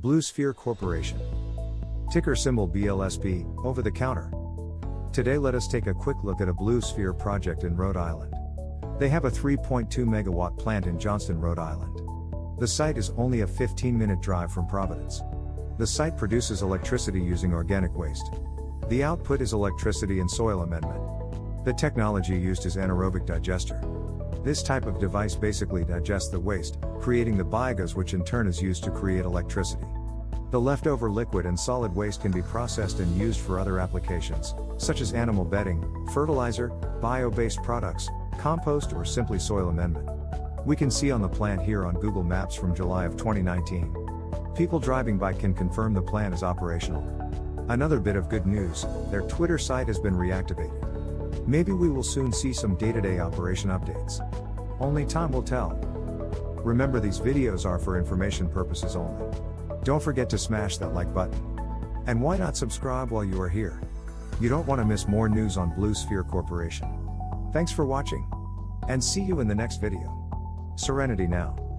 Blue Sphere Corporation. Ticker symbol BLSP, over the counter. Today let us take a quick look at a Blue Sphere project in Rhode Island. They have a 3.2 megawatt plant in Johnston, Rhode Island. The site is only a 15-minute drive from Providence. The site produces electricity using organic waste. The output is electricity and soil amendment. The technology used is anaerobic digester. This type of device basically digests the waste, creating the biogas, which in turn is used to create electricity. The leftover liquid and solid waste can be processed and used for other applications, such as animal bedding, fertilizer, bio-based products, compost, or simply soil amendment. We can see on the plant here on Google Maps from July of 2019. People driving by can confirm the plant is operational. Another bit of good news, their Twitter site has been reactivated. Maybe we will soon see some day-to-day operation updates. Only time will tell. Remember, these videos are for information purposes only. Don't forget to smash that like button. And why not subscribe while you are here? You don't want to miss more news on Blue Sphere Corporation. Thanks for watching, and see you in the next video. Serenity now.